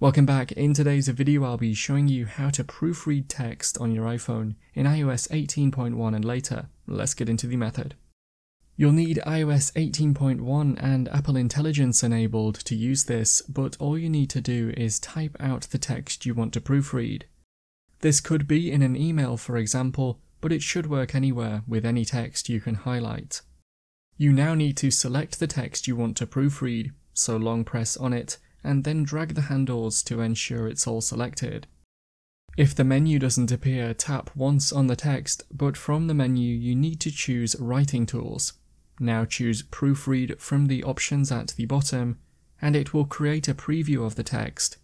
Welcome back. In today's video, I'll be showing you how to proofread text on your iPhone in iOS 18.1 and later. Let's get into the method. You'll need iOS 18.1 and Apple Intelligence enabled to use this, but all you need to do is type out the text you want to proofread. This could be in an email, for example, but it should work anywhere with any text you can highlight. You now need to select the text you want to proofread, so long press on it, and then drag the handles to ensure it's all selected. If the menu doesn't appear, tap once on the text, but from the menu you need to choose Writing Tools. Now choose Proofread from the options at the bottom, and it will create a preview of the text.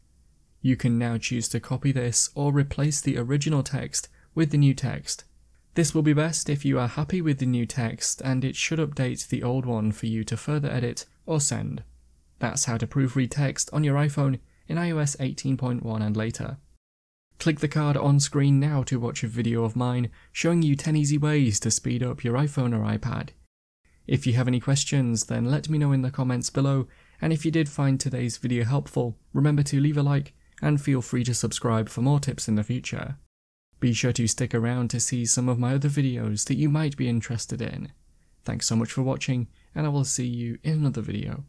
You can now choose to copy this or replace the original text with the new text. This will be best if you are happy with the new text, and it should update the old one for you to further edit or send. That's how to proofread text on your iPhone in iOS 18.1 and later. Click the card on screen now to watch a video of mine showing you 10 easy ways to speed up your iPhone or iPad. If you have any questions, then let me know in the comments below, and if you did find today's video helpful, remember to leave a like and feel free to subscribe for more tips in the future. Be sure to stick around to see some of my other videos that you might be interested in. Thanks so much for watching, and I will see you in another video.